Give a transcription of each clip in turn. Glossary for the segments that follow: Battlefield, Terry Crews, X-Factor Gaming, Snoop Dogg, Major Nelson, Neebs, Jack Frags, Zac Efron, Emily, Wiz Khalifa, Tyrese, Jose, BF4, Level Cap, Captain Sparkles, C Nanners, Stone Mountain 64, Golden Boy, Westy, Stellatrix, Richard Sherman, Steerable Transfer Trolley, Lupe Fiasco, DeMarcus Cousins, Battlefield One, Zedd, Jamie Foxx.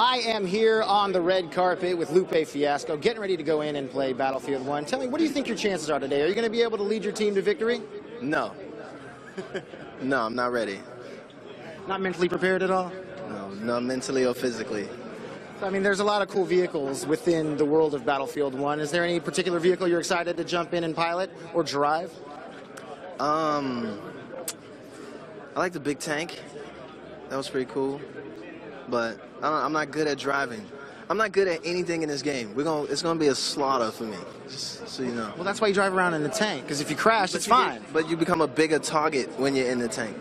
I am here on the red carpet with Lupe Fiasco, getting ready to go in and play Battlefield 1. Tell me, what do you think your chances are today? Are you going to be able to lead your team to victory? No. No, I'm not ready. Not mentally prepared at all? No, not mentally or physically. I mean, there's a lot of cool vehicles within the world of Battlefield 1. Is there any particular vehicle you're excited to jump in and pilot or drive? I like the big tank. That was pretty cool. But I'm not good at driving. I'm not good at anything in this game. It's going to be a slaughter for me, just so you know. Well, that's why you drive around in the tank, because if you crash, it's fine. But you become a bigger target when you're in the tank.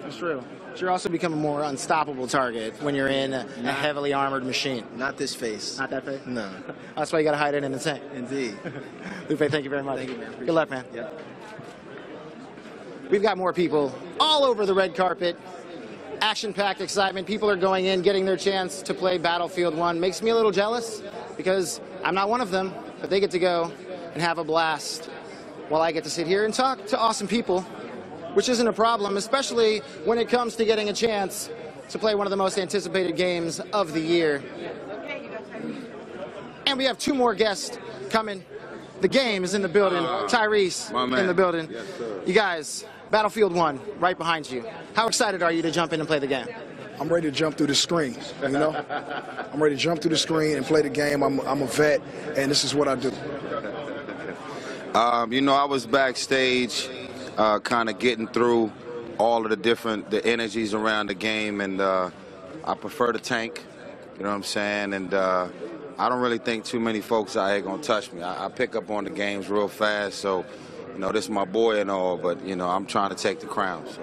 That's true. But you're also becoming a more unstoppable target when you're in a heavily armored machine. Not this face. Not that face? No. That's why you got to hide it in the tank. Indeed. Lupe, thank you very much. Thank you, man. Appreciate good luck, man. Yeah. We've got more people all over the red carpet. Action-packed excitement. People are going in, getting their chance to play Battlefield 1. Makes me a little jealous because I'm not one of them, but they get to go and have a blast while I get to sit here and talk to awesome people, which isn't a problem, especially when it comes to getting a chance to play one of the most anticipated games of the year. And we have two more guests coming. The game is in the building. Tyrese in the building. Yes, sir. You guys, Battlefield 1, right behind you. How excited are you to jump in and play the game? I'm ready to jump through the screen, you know? I'm ready to jump through the screen and play the game. I'm a vet, and this is what I do. You know, I was backstage kind of getting through all of the different energies around the game, and I prefer the tank, you know what I'm saying? And I don't really think too many folks out here going to touch me. I pick up on the games real fast, so... You know, this is my boy and all, but, you know, I'm trying to take the crown, so.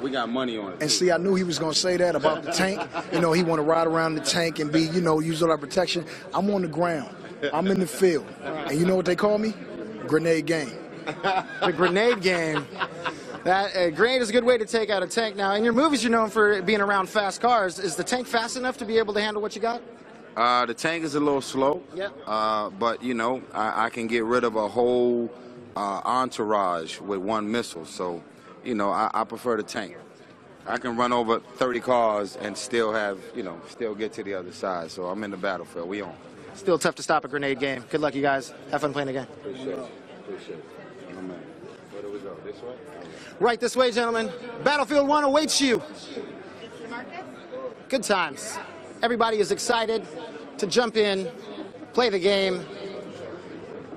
We got money on it. And, see, I knew he was going to say that about the tank. You know, he want to ride around the tank and be, you know, use all that protection. I'm on the ground. I'm in the field. And you know what they call me? Grenade game. The grenade game. That grenade is a good way to take out a tank. Now, in your movies, you're known for being around fast cars. Is the tank fast enough to be able to handle what you got? The tank is a little slow. Yep. But, you know, I can get rid of a whole... entourage with one missile, so you know I prefer the tank. I can run over 30 cars and still have, you know, still get to the other side. So I'm in the battlefield. We on. Still tough to stop a grenade game. Good luck, you guys. Have fun playing the game. Appreciate it. Appreciate it. Where do we go? This way? Right this way, gentlemen. Battlefield 1 awaits you. Good times. Everybody is excited to jump in, play the game.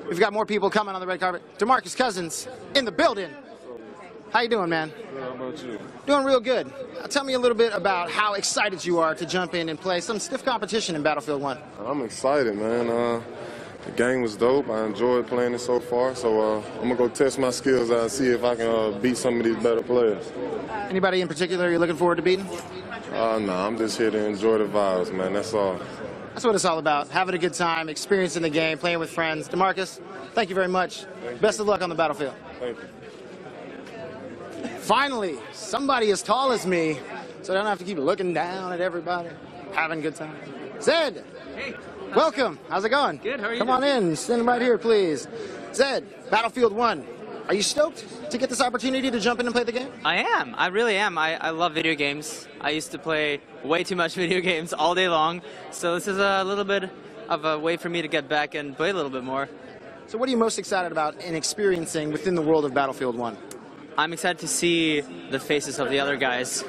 We've got more people coming on the red carpet. DeMarcus Cousins in the building. How you doing, man? Good, how about you? Doing real good. Tell me a little bit about how excited you are to jump in and play some stiff competition in Battlefield 1. I'm excited, man. The game was dope. I enjoyed playing it so far. So I'm going to go test my skills out and see if I can beat some of these better players. Anybody in particular you're looking forward to beating? No, I'm just here to enjoy the vibes, man. That's all. That's what it's all about, having a good time, experiencing the game, playing with friends. DeMarcus, thank you very much. Best of luck on the battlefield. Thank you. Finally, somebody as tall as me, so I don't have to keep looking down at everybody. Having a good time. Zedd, hey, welcome. How's it going? Good, how are you doing? Come on in. Stand right here, please. Zedd, Battlefield 1. Are you stoked to get this opportunity to jump in and play the game? I am. I really am. I love video games. I used to play way too much video games all day long. So this is a little bit of a way for me to get back and play a little bit more. So what are you most excited about in experiencing within the world of Battlefield 1? I'm excited to see the faces of the other guys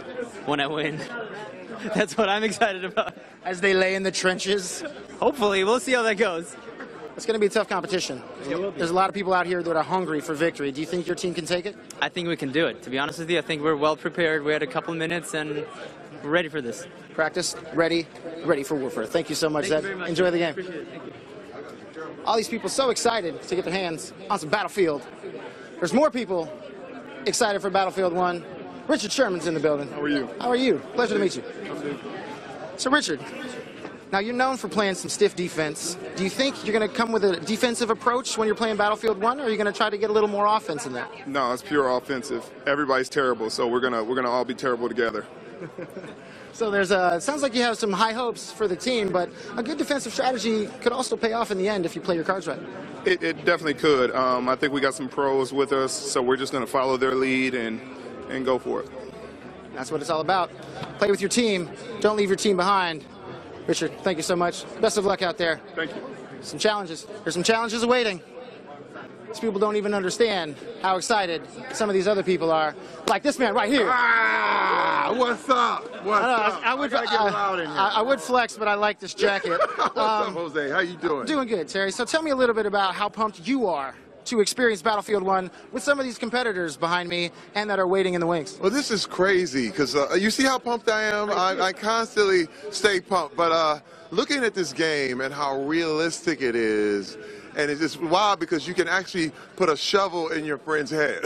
when I win. That's what I'm excited about. As they lay in the trenches? Hopefully. We'll see how that goes. It's going to be a tough competition. There's a lot of people out here that are hungry for victory. Do you think your team can take it? I think we can do it. To be honest with you, I think we're well prepared. We had a couple minutes, and we're ready for this. Practice, ready for warfare. Thank you so much, Zedd. Enjoy the game. Appreciate it. Thank you. All these people so excited to get their hands on some Battlefield. There's more people excited for Battlefield 1. Richard Sherman's in the building. How are you? How are you? Pleasure to meet you. So, Richard... Now, you're known for playing some stiff defense. Do you think you're going to come with a defensive approach when you're playing Battlefield 1, or are you going to try to get a little more offense in that? No, it's pure offensive. Everybody's terrible, so we're gonna all be terrible together. So there's a, it sounds like you have some high hopes for the team, but a good defensive strategy could also pay off in the end if you play your cards right. It definitely could. I think we got some pros with us, so we're just going to follow their lead and go for it. That's what it's all about. Play with your team. Don't leave your team behind. Richard, thank you so much. Best of luck out there. Thank you. Some challenges. There's some challenges awaiting. These people don't even understand how excited some of these other people are. Like this man right here. Ah, what's up? What's up? I would flex, but I like this jacket. What's up, Jose? How you doing? Doing good, Terry. So tell me a little bit about how pumped you are to experience Battlefield 1 with some of these competitors behind me and that are waiting in the wings. Well, this is crazy because you see how pumped I am? I constantly stay pumped. But looking at this game and how realistic it is, and it's just wild because you can actually put a shovel in your friend's head.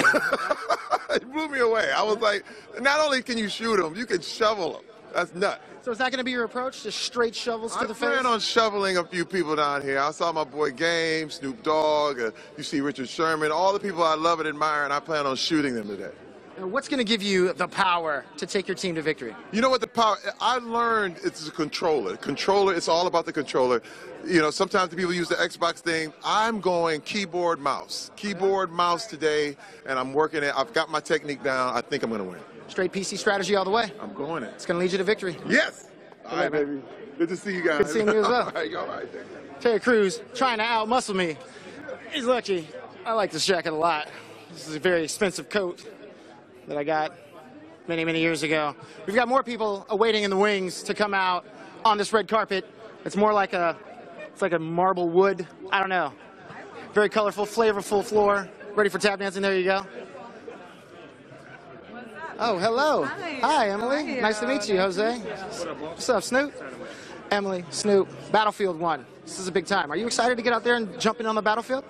It blew me away. I was like, not only can you shoot them, you can shovel them. That's nuts. So is that going to be your approach, just straight shovels to the face? I plan on shoveling a few people down here. I saw my boy Game, Snoop Dogg, you see Richard Sherman, all the people I love and admire, and I plan on shooting them today. And what's going to give you the power to take your team to victory? You know what the power, I learned it's a controller. Controller, it's all about the controller. You know, sometimes the people use the Xbox thing. I'm going keyboard, mouse. Keyboard, mouse today, and I'm working it. I've got my technique down. I think I'm going to win. Straight PC strategy all the way. I'm going it. It's going to lead you to victory. Yes. All right, baby. Good to see you guys. Good seeing you as well. All right, all right. Terry Crews trying to out-muscle me. He's lucky. I like this jacket a lot. This is a very expensive coat that I got many, many years ago. We've got more people awaiting in the wings to come out on this red carpet. It's more like a, it's like a marble wood. I don't know. Very colorful, flavorful floor. Ready for tap dancing. There you go. Oh, hello. Hi. Hi, Emily. Nice to meet you, Jose. What's up, Snoop? Emily, Snoop, Battlefield 1. This is a big time. Are you excited to get out there and jump in on the battlefield?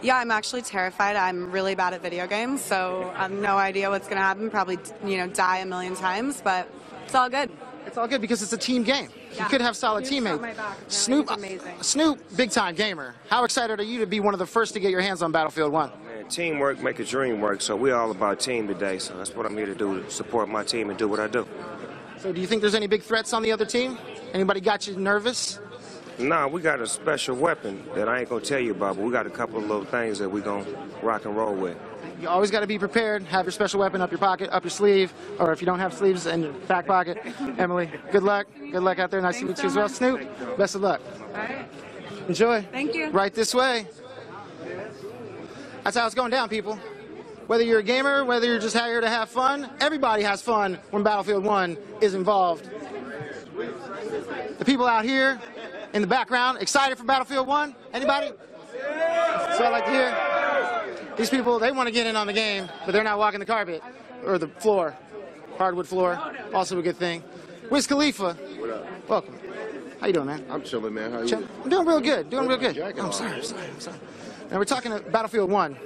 Yeah, I'm actually terrified. I'm really bad at video games, so I have no idea what's going to happen. Probably, you know, die a million times, but it's all good. It's all good because it's a team game. Yeah. You could have solid teammates. Snoop, Snoop, big time gamer. How excited are you to be one of the first to get your hands on Battlefield 1? Teamwork make a dream work, so we're all about team today, so that's what I'm here to do, to support my team and do what I do. So do you think there's any big threats on the other team? Anybody got you nervous? Nah, we got a special weapon that I ain't going to tell you about, but we got a couple of little things that we're going to rock and roll with. You always got to be prepared, have your special weapon up your pocket, up your sleeve, or if you don't have sleeves, in your back pocket. Emily, good luck. Good luck out there. Nice to meet you as well. Snoop, best of luck. All right. Enjoy. Thank you. Right this way. That's how it's going down, people. Whether you're a gamer, whether you're just here to have fun, everybody has fun when Battlefield 1 is involved. The people out here in the background, excited for Battlefield 1? Anybody? That's what I like to hear. These people, they want to get in on the game, but they're not walking the carpet or the floor. Hardwood floor, also a good thing. Wiz Khalifa, welcome. How you doing, man? I'm chilling, man. How you doing? I'm doing real good, doing real good. Oh, I'm sorry, I'm sorry, I'm sorry. Now, we're talking about Battlefield 1.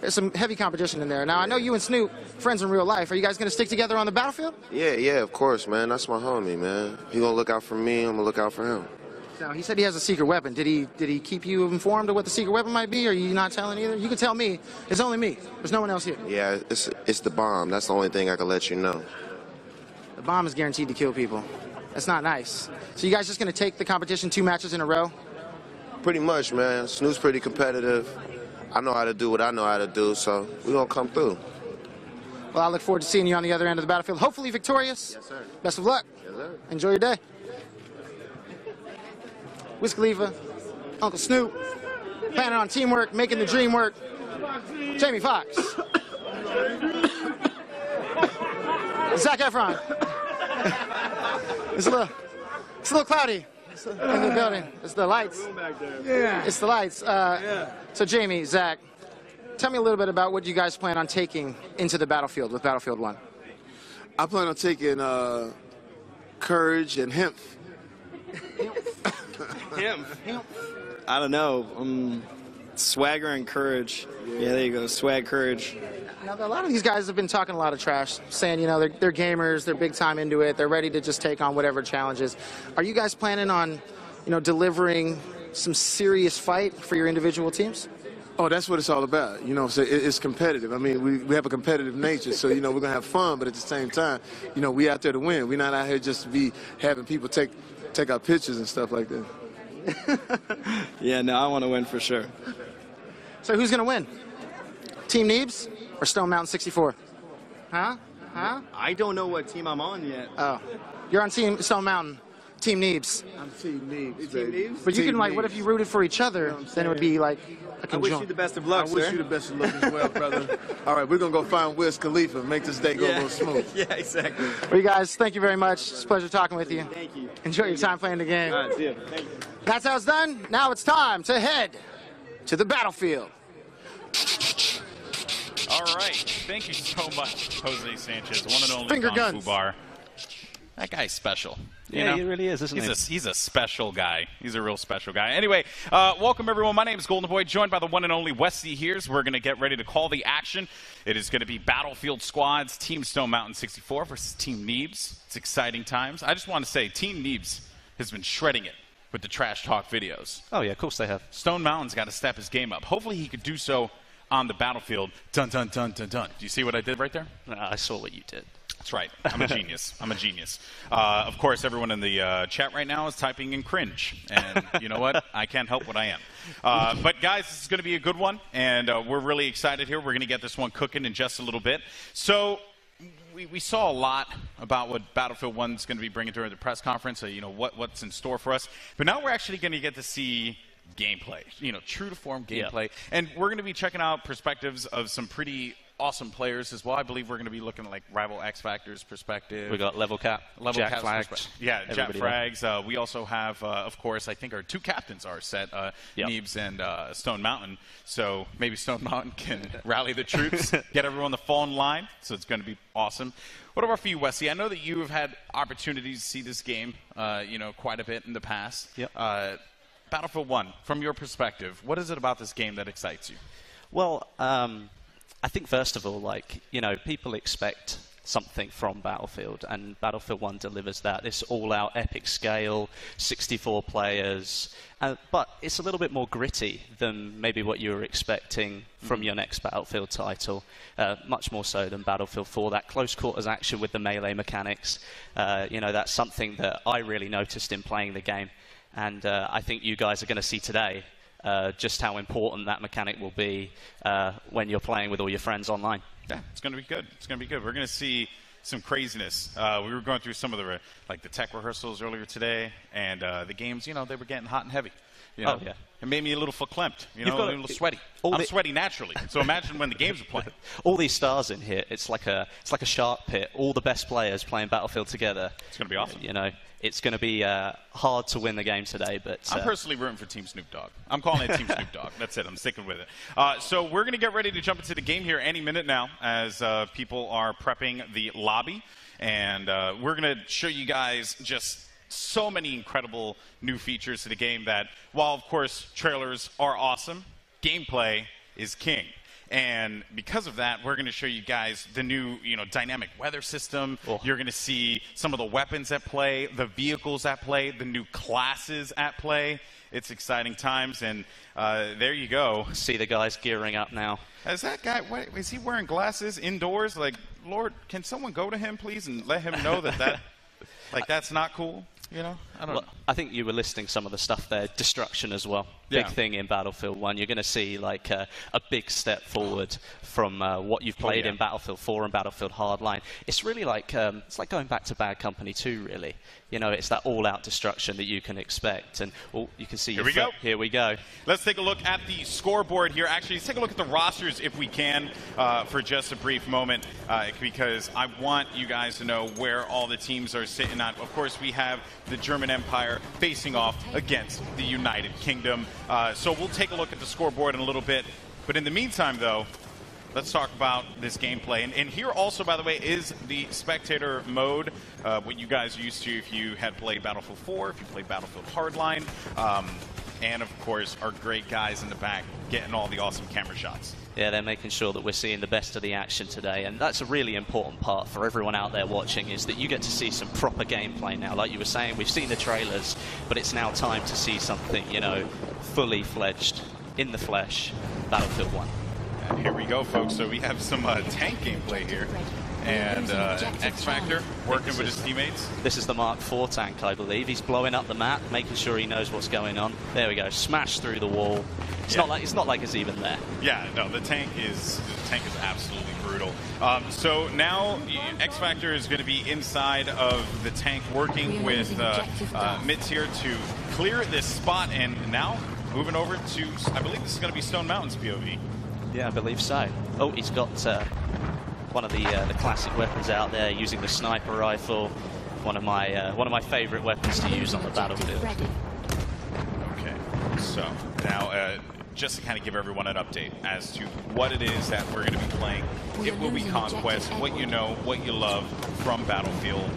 There's some heavy competition in there. Now, I know you and Snoop, friends in real life. Are you guys going to stick together on the battlefield? Yeah, yeah, of course, man. That's my homie, man. He's going to look out for me. I'm going to look out for him. Now, he said he has a secret weapon. Did he keep you informed of what the secret weapon might be? Or are you not telling either? You can tell me. It's only me. There's no one else here. Yeah, it's the bomb. That's the only thing I can let you know. The bomb is guaranteed to kill people. That's not nice. So you guys just going to take the competition 2 matches in a row? Pretty much, man. Snoop's pretty competitive. I know how to do what I know how to do, so we're going to come through. Well, I look forward to seeing you on the other end of the battlefield. Hopefully victorious. Yes, sir. Best of luck. Yes, sir. Enjoy your day. Wiz Khalifa, Uncle Snoop, planning on teamwork, making the dream work. Jamie Foxx. Zac Efron. It's a little cloudy. In the building. It's the lights. Yeah. It's the lights. So Jamie, Zach, tell me a little bit about what you guys plan on taking into the battlefield with Battlefield 1. I plan on taking courage and hemp. Hemp. I don't know. Swagger and courage. Yeah, there you go. Swag, courage. Now, a lot of these guys have been talking a lot of trash, saying, you know, they're gamers, they're big time into it, they're ready to just take on whatever challenges. Are you guys planning on, you know, delivering some serious fight for your individual teams? Oh, that's what it's all about. You know, so it's competitive. I mean, we have a competitive nature, so, you know, we're going to have fun, but at the same time, you know, we out there to win. We're not out here just to be having people take our pictures and stuff like that. Yeah, no, I want to win for sure. So who's going to win? Team Neebs or Stone Mountain 64? Huh? Huh? I don't know what team I'm on yet. Oh. You're on Team Stone Mountain. Team Neebs. I'm Team Neebs, baby. But you can, like, what if you rooted for each other? Then it would be, like, a conjunction. I wish you the best of luck, sir. I wish you the best of luck as well, brother. All right, we're going to go find Wiz Khalifa and make this day go a little smooth. Yeah, exactly. Well, you guys, thank you very much. It's a pleasure talking with you. Thank you. Enjoy your time playing the game. All right, see you. Thank you. That's how it's done. Now it's time to head to the battlefield. All right. Thank you so much, Jose Sanchez, one and only Finger guns. Fubar. That guy's special. You know? He really is, isn't he? He's a special guy. He's a real special guy. Anyway, welcome, everyone. My name is Golden Boy, joined by the one and only Westy here. So we're going to get ready to call the action. It is going to be Battlefield Squads, Team Stone Mountain 64 versus Team Neebs. It's exciting times. I just want to say, Team Neebs has been shredding it with the trash talk videos. Oh, yeah, of course they have. Stone Mountain's got to step his game up. Hopefully he could do so on the battlefield. Dun, dun, dun, dun, dun. Do you see what I did right there? I saw what you did. That's right. I'm a genius. I'm a genius. Of course, everyone in the chat right now is typing in cringe. And you know what? I can't help what I am. But, guys, this is going to be a good one. And we're really excited here. We're going to get this one cooking in just a little bit. So we saw a lot about what Battlefield 1 is going to be bringing during the press conference, you know, what's in store for us. But now we're actually going to get to see gameplay, you know, true-to-form gameplay. Yep. And we're going to be checking out perspectives of some pretty awesome players as well. I believe we're going to be looking at, like, rival X-Factor's perspective. We got Level Cap, Jack Frags. Yeah, everybody. Jack Frags. We also have, of course, I think our two captains are set, Neebs and Stone Mountain. So maybe Stone Mountain can rally the troops, get everyone to fall in line. So it's going to be awesome. What about for you, Wesley? I know that you have had opportunities to see this game, you know, quite a bit in the past. Yep. Battlefield 1, from your perspective, what is it about this game that excites you? Well, I think, first of all, like, you know, people expect something from Battlefield, and Battlefield 1 delivers that. It's all-out epic scale, 64 players, but it's a little bit more gritty than maybe what you were expecting from your next Battlefield title, much more so than Battlefield 4. That close-quarters action with the melee mechanics, you know, that's something that I really noticed in playing the game, and I think you guys are going to see today just how important that mechanic will be when you're playing with all your friends online. Yeah, it's going to be good. It's going to be good. We're going to see some craziness. We were going through some of the tech rehearsals earlier today, and the games, you know, they were getting hot and heavy. You know? Oh, yeah. It made me a little verklempt, you know, a little sweaty. I'm sweaty naturally, so imagine when the games are playing. All these stars in here, it's like a shark pit, all the best players playing Battlefield together. It's going to be awesome. You know, it's going to be hard to win the game today, but I'm personally rooting for Team Snoop Dogg. I'm calling it Team Snoop Dogg. That's it. I'm sticking with it. So we're going to get ready to jump into the game here any minute now as people are prepping the lobby, and we're going to show you guys just so many incredible new features to the game that, while, of course, trailers are awesome, gameplay is king. And because of that, we're going to show you guys the new, you know, dynamic weather system. Oh. You're going to see some of the weapons at play, the vehicles at play, the new classes at play. It's exciting times, and there you go. See the guys gearing up now. Is that guy, wait, is he wearing glasses indoors? Like, Lord, can someone go to him, please, and let him know that like, that's not cool? You know, I don't know. I think you were listing some of the stuff there. Destruction as well. Yeah. Big thing in Battlefield 1. You're going to see, like, a big step forward from what you've played in Battlefield 4 and Battlefield Hardline. It's really like, it's like going back to Bad Company 2, really. You know, it's that all-out destruction that you can expect. And you can see. Here we go. Here we go. Let's take a look at the scoreboard here. Actually, let's take a look at the rosters if we can for just a brief moment, because I want you guys to know where all the teams are sitting on. Of course, we have the German Empire facing off against the United Kingdom. So we'll take a look at the scoreboard in a little bit. But in the meantime, though, let's talk about this gameplay. And here also, by the way, is the spectator mode, what you guys are used to if you had played Battlefield 4, if you played Battlefield Hardline. And, of course, our great guys in the back getting all the awesome camera shots. Yeah, they're making sure that we're seeing the best of the action today, and that's a really important part for everyone out there watching, is that you get to see some proper gameplay now. Like you were saying, we've seen the trailers, but it's now time to see something, you know, fully fledged, in the flesh, Battlefield 1. And here we go, folks. So we have some tank gameplay here. And X-Factor working with his teammates. This is the Mark IV tank, I believe. He's blowing up the map, making sure he knows what's going on. There we go. Smash through the wall. It's not like it's even there. Yeah, no, the tank is absolutely brutal. So now X-Factor is going to be inside of the tank, working with mid-tier to clear this spot, and now moving over to, I believe this is going to be Stone Mountain's POV. Yeah, I believe so. Oh, he's got one of the classic weapons out there, using the sniper rifle. One of my favorite weapons to use on the battlefield. Okay, so now just to kind of give everyone an update as to what it is that we're going to be playing. It will be Conquest, what you know, what you love from Battlefield.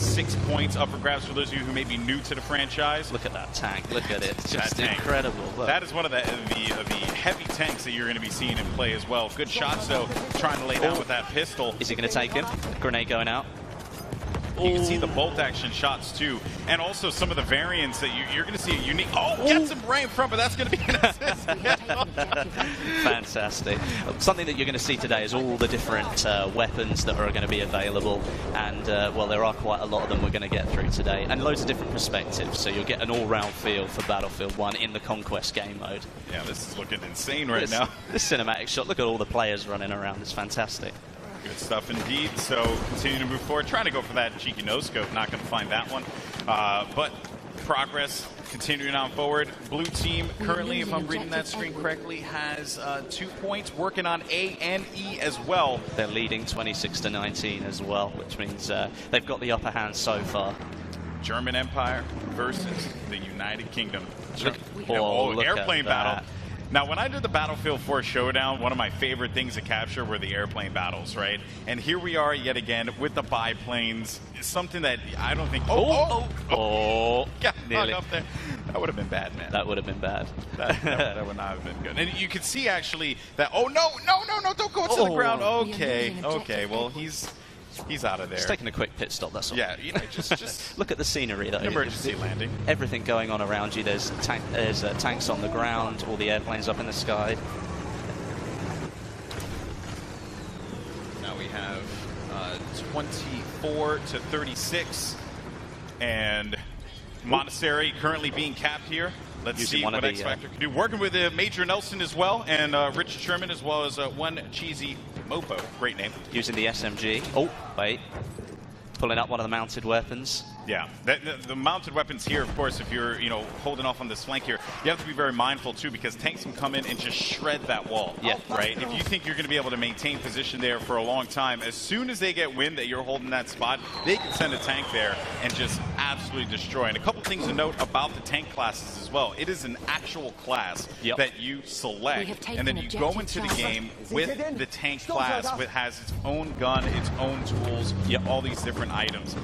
6 points up for grabs for those of you who may be new to the franchise. Look at that tank. Look at it. It's just incredible. Look. That is one of the heavy tanks that you're going to be seeing him play as well. Good shots, though, trying to lay down with that pistol. Is he going to take him? Grenade going out. You can see the bolt action shots too, and also some of the variants that you're going to see. A unique. Oh, gets him right in front, but that's going to be an assist. Fantastic. Something that you're going to see today is all the different weapons that are going to be available, and well, there are quite a lot of them we're going to get through today, and loads of different perspectives. So you'll get an all-round feel for Battlefield 1 in the Conquest game mode. Yeah, this is looking insane right now. This cinematic shot. Look at all the players running around. It's fantastic. Good stuff indeed. So continue to move forward, trying to go for that cheeky no scope. Not going to find that one, but progress continuing on forward. Blue team currently, if I'm reading that screen correctly, has 2 points. Working on A and E as well. They're leading 26-19 as well, which means they've got the upper hand so far. German Empire versus the United Kingdom. Oh, airplane battle. Now, when I did the Battlefield 4 Showdown, one of my favorite things to capture were the airplane battles, right? And here we are yet again with the biplanes. Something that I don't think... got nearly up there. That would have been bad, man. That would have been bad. That would not have been good. And you can see, actually, that... Oh, no, don't go to the ground. Okay, well, he's out of there. Just taking a quick pit stop, that's all. Yeah, you know, just look at the scenery, though. Emergency landing. Everything going on around you. There's tanks on the ground, all the airplanes up in the sky. Now we have 24-36, and Monastery currently being capped here. Let's see what X-Factor can do. Working with Major Nelson as well, and Richard Sherman, as well as One Cheesy Mopo. Great name. Using the SMG. Oh, wait. Pulling up one of the mounted weapons. Yeah, the mounted weapons here, of course, if you're holding off on this flank here, you have to be very mindful too, because tanks can come in and just shred that wall. Yeah, right. If you think you're going to be able to maintain position there for a long time, as soon as they get wind that you're holding that spot, they can send a tank there and just absolutely destroy. And a couple things to note about the tank classes as well. It is an actual class that you select, and then you go into the game with the tank class, which has its own gun, its own tools, all these different items.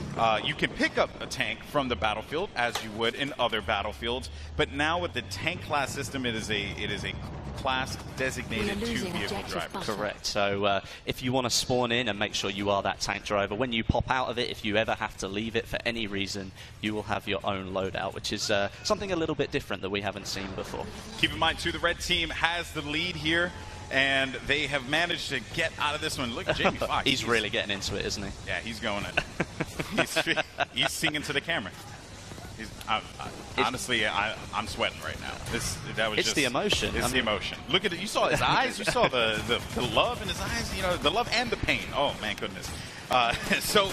You can pick up a tank from the battlefield as you would in other battlefields, but now with the tank class system, it is a class designated to vehicle driver. Correct. So if you want to spawn in and make sure you are that tank driver, when you pop out of it, if you ever have to leave it for any reason, you will have your own loadout, which is something a little bit different that we haven't seen before. Keep in mind too, the red team has the lead here, and they have managed to get out of this one. Look at Jamie Foxx. He's really getting into it, isn't he? Yeah, he's going in. He's singing to the camera. Honestly, I'm sweating right now. It's just the emotion. It's the emotion. Look at it. You saw his eyes. You saw the love in his eyes. You know, the love and the pain. Oh, man, goodness. So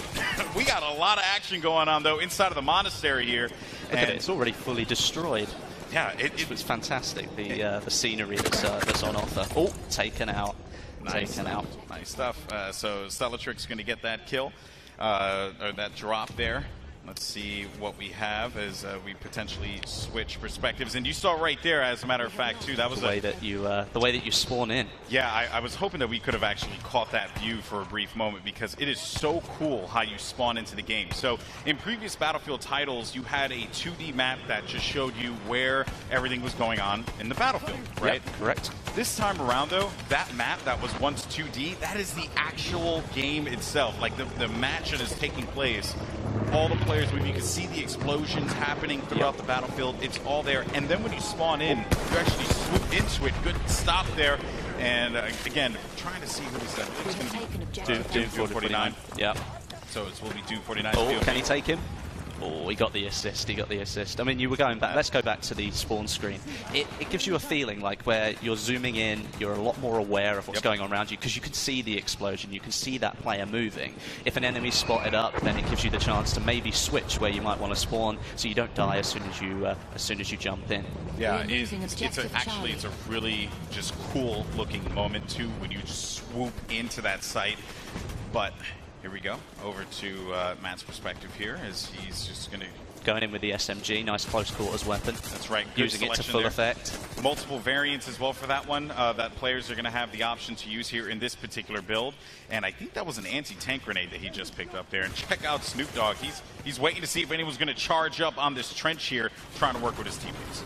we got a lot of action going on, though, inside of the monastery here. Look at it. It's already fully destroyed. Yeah, it was fantastic, the scenery that's on offer. Oh, taken out. Nice. Taken out. Nice stuff. So Stellatrix going to get that kill. Or that drop there. Let's see what we have as we potentially switch perspectives. And you saw right there, as a matter of fact, too, that was the way that you spawn in. Yeah, I was hoping that we could have actually caught that view for a brief moment, because it is so cool how you spawn into the game. So in previous Battlefield titles, you had a 2D map that just showed you where everything was going on in the battlefield, right? Yep, correct. This time around, though, that map that was once 2D, that is the actual game itself. Like the match that is taking place, all the players, you can see the explosions happening throughout the battlefield. It's all there. And then when you spawn in, you actually swoop into it. Good stop there. And again, trying to see who is that. It's going to be Doom 49. Yeah. So it will be Doom 49. Oh, can he take him? Oh, he got the assist, he got the assist. I mean, you were going back, let's go back to the spawn screen. It gives you a feeling like where you're zooming in, you're a lot more aware of what's going on around you, because you can see the explosion, you can see that player moving. If an enemy's spotted up, then it gives you the chance to maybe switch where you might want to spawn, so you don't die as soon as you jump in. Yeah, it's actually a really just cool looking moment too, when you just swoop into that site. But here we go, over to Matt's perspective here, as he's just going to... Going in with the SMG, nice close quarters weapon. That's right. Using it to full effect. Multiple variants as well for that one that players are going to have the option to use here in this particular build. And I think that was an anti-tank grenade that he just picked up there. And check out Snoop Dogg. He's waiting to see if anyone's going to charge up on this trench here, trying to work with his teammates.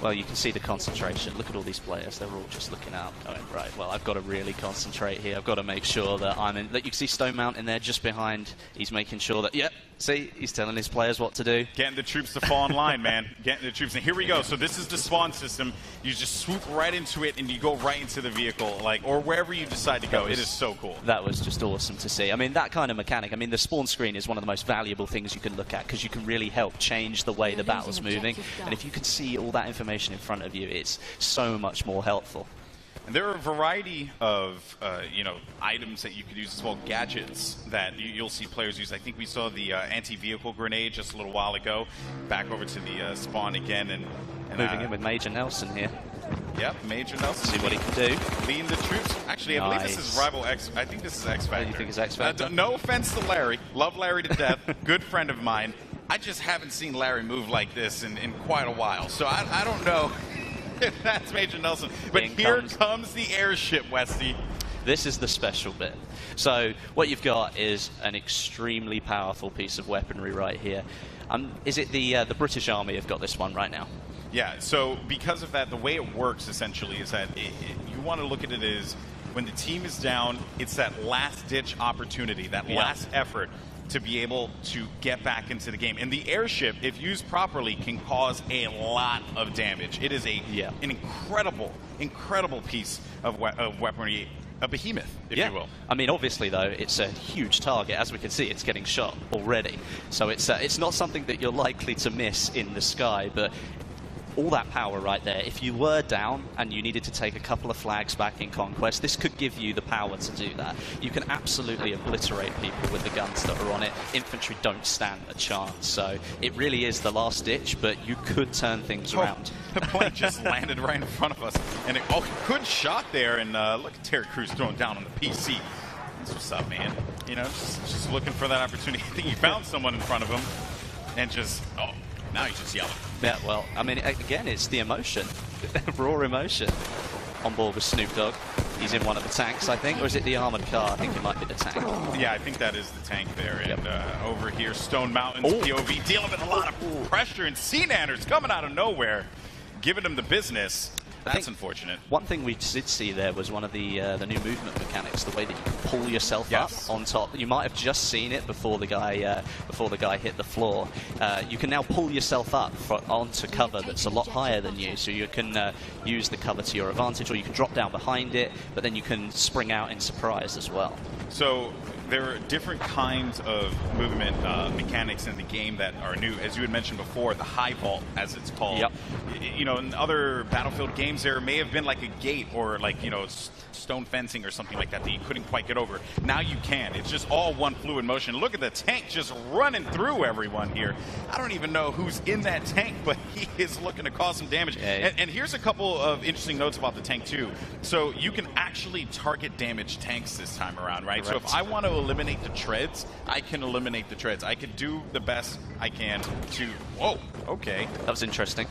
Well, you can see the concentration. Look at all these players. They're all just looking out, going, right, well, I've got to really concentrate here. I've got to make sure that I'm in... Look, you can see Stone Mountain there just behind. He's making sure that... Yep, see, he's telling his players what to do. Getting the troops to fall in line, man. Getting the troops. And here we go. So this is the spawn system. You just swoop right into it, and you go right into the vehicle, like, or wherever you decide to go. It is so cool. That was just awesome to see. I mean, that kind of mechanic. I mean, the spawn screen is one of the most valuable things you can look at, because you can really help change the way the battle's moving. And if you can see all that information in front of you, it's so much more helpful. And there are a variety of items that you could use as well, gadgets that you'll see players use. I think we saw the anti-vehicle grenade just a little while ago. Back over to the spawn again, and moving in with Major Nelson here. Yep, Major Nelson. See what he can do. Lean the troops. Actually, I believe this is Rival X. I think this is X-Factor. You think it's X-Factor? No offense to Larry. Love Larry to death. Good friend of mine. I just haven't seen Larry move like this in quite a while, so I don't know if that's Major Nelson. But here comes the airship, Westy. This is the special bit. So what you've got is an extremely powerful piece of weaponry right here. Is it the British Army have got this one right now? Yeah, so because of that, the way it works essentially is that you want to look at it as when the team is down, it's that last-ditch opportunity, that last effort to be able to get back into the game. And the airship, if used properly, can cause a lot of damage. It is an incredible, incredible piece of weaponry, a behemoth, if you will. I mean, obviously, though, it's a huge target. As we can see, it's getting shot already. So it's not something that you're likely to miss in the sky, but all that power right there, if you were down and you needed to take a couple of flags back in Conquest, this could give you the power to do that. You can absolutely obliterate people with the guns that are on it. Infantry don't stand a chance, so it really is the last ditch, but you could turn things around. The plane just landed right in front of us, and good shot there, and look at Terry Crews throwing down on the PC. That's what's up, man. You know, just looking for that opportunity. I think he found someone in front of him, and just, oh, now he's just yelling. Yeah, well, I mean, again, it's the emotion, raw emotion. On board with Snoop Dogg. He's in one of the tanks, I think, or is it the armored car? I think it might be the tank. Yeah, I think that is the tank there. And over here, Stone Mountain's POV dealing with a lot of pressure, and C Nanners coming out of nowhere, giving him the business. That's unfortunate. One thing we did see there was one of the new movement mechanics, the way that you can pull yourself up on top. You might have just seen it before the guy hit the floor. You can now pull yourself up onto cover that's a lot higher than you, so you can use the cover to your advantage, or you can drop down behind it, but then you can spring out in surprise as well. So there are different kinds of movement mechanics in the game that are new. As you had mentioned before, the high vault, as it's called. Yep. You know, in other Battlefield games, there may have been like a gate or like, you know, stone fencing or something like that you couldn't quite get over. Now you can. It's just all one fluid motion. Look at the tank just running through everyone here. I don't even know who's in that tank, but he is looking to cause some damage. Yeah. And here's a couple of interesting notes about the tank, too. So you can actually target damage tanks this time around, right? Correct. So if I want to eliminate the treads, I can eliminate the treads. I can do the best I can to... Whoa, okay. That was interesting.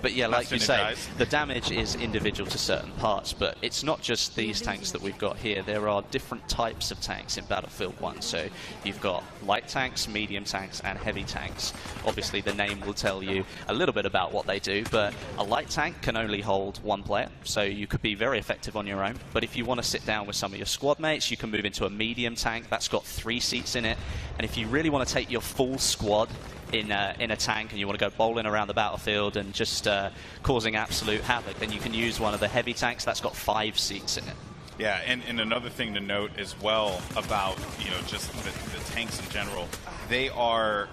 But yeah, like you say, the damage is individual to certain parts, but it's not just these tanks that we've got here. There are different types of tanks in Battlefield 1. So you've got light tanks, medium tanks, and heavy tanks. Obviously, the name will tell you a little bit about what they do, but a light tank can only hold one player, so you could be very effective on your own. But if you want to sit down with some of your squad mates, you can move into a medium tank. That's got 3 seats in it. And if you really want to take your full squad in a tank and you want to go bowling around the battlefield and just causing absolute havoc, then you can use one of the heavy tanks. That's got 5 seats in it. Yeah, and another thing to note as well about, you know, just the tanks in general, they are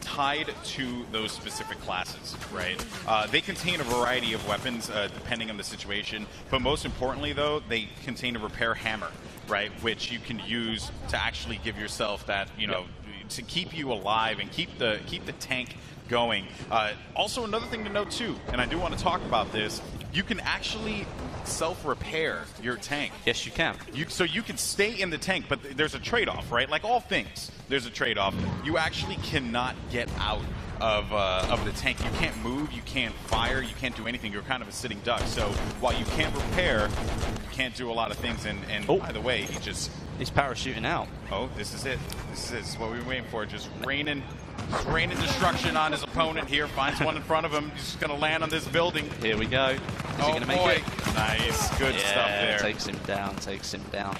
tied to those specific classes, right? They contain a variety of weapons depending on the situation, but most importantly, though, they contain a repair hammer, right, which you can use to actually give yourself that, you know, to keep you alive and keep the tank going. Also, another thing to note too, and I do want to talk about this, you can actually self-repair your tank. Yes, you can. So you can stay in the tank, but there's a trade-off, right? Like all things, there's a trade-off. You actually cannot get out of the tank. You can't move, you can't fire, you can't do anything. You're kind of a sitting duck. So while you can't repair, you can't do a lot of things. And by the way, he just... He's parachuting out. Oh, this is it. This is what we've been waiting for. Just raining... Rain and destruction on his opponent here. Finds one in front of him. He's just going to land on this building. Here we go. Is he going to make it? Nice. Good stuff there. Takes him down. Takes him down.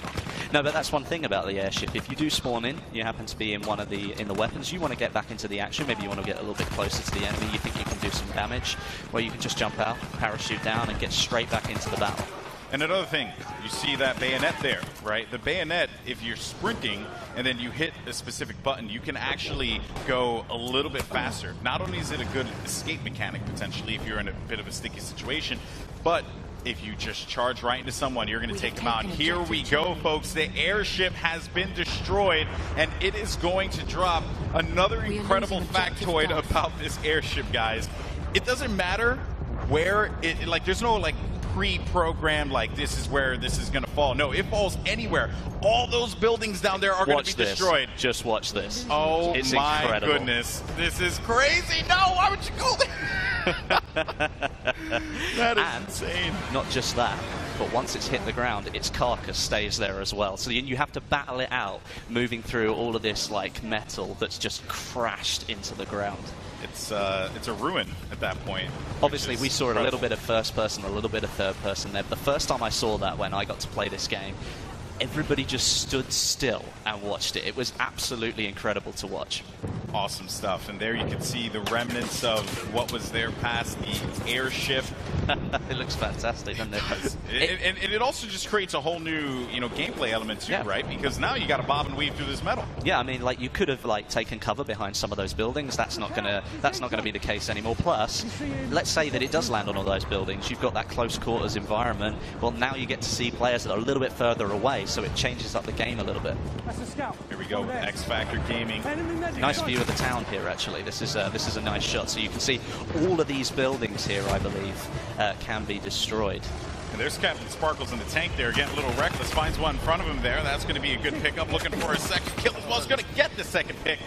No, but that's one thing about the airship. If you do spawn in, you happen to be in one of the weapons, you want to get back into the action. Maybe you want to get a little bit closer to the enemy. You think you can do some damage. Well, you can just jump out, parachute down, and get straight back into the battle. And another thing, you see that bayonet there, right? The bayonet, if you're sprinting and then you hit a specific button, you can actually go a little bit faster. Not only is it a good escape mechanic, potentially, if you're in a bit of a sticky situation, but if you just charge right into someone, you're going to take them out. Here we go, folks. The airship has been destroyed, and it is going to drop. Another incredible factoid about this airship, guys. It doesn't matter where it, like, there's no, like, pre-programmed, like, this is where this is going to fall. No, it falls anywhere. All those buildings down there are going to be destroyed. Just watch this. Oh, my goodness. This is crazy. No, why would you go there? That is insane. Not just that, but once it's hit the ground, its carcass stays there as well. So you have to battle it out, moving through all of this, like, metal that's just crashed into the ground. It's a ruin at that point. Obviously, we saw a little bit of first person, a little bit of third person there. But the first time I saw that when I got to play this game, everybody just stood still and watched it. It was absolutely incredible to watch. Awesome stuff. And there you can see the remnants of what was there past the airship. It looks fantastic, doesn't it? It also just creates a whole new, you know, gameplay element too, right? Because now you got to bob and weave through this metal. Yeah, I mean, like, you could have, like, taken cover behind some of those buildings. That's not gonna be the case anymore. Plus, let's say that it does land on all those buildings. You've got that close quarters environment. Well, now you get to see players that are a little bit further away. So it changes up the game a little bit. Here we go with X-Factor Gaming. Nice view of the town here, actually. This is a nice shot. So you can see all of these buildings here, I believe, can be destroyed. And there's Captain Sparkles in the tank there, getting a little reckless. Finds one in front of him there. That's going to be a good pickup. Looking for a second kill as well. He's going to get the second pick.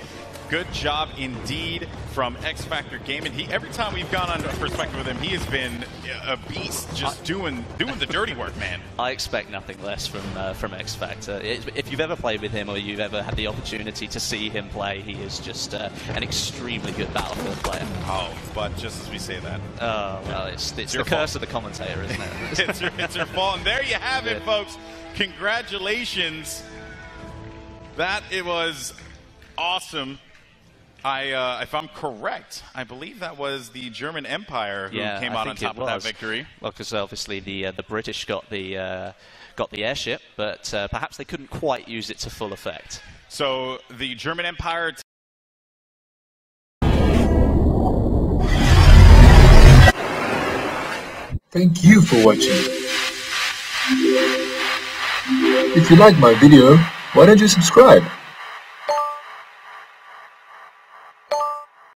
Good job indeed from X-Factor Gaming. He, every time we've gone on Perspective with him, he has been a beast, just doing the dirty work, man. I expect nothing less from X-Factor. If you've ever played with him or you've ever had the opportunity to see him play, he is just an extremely good Battlefield player. Oh, but just as we say that. Oh, well, it's the curse of the commentator, isn't it? It's your fault. And there you have it, folks. Congratulations. That, it was awesome. If I'm correct, I believe that was the German Empire who came out on top of that victory. Well, because obviously the British got the airship, but perhaps they couldn't quite use it to full effect. So the German Empire. Thank you for watching. If you like my video, why don't you subscribe?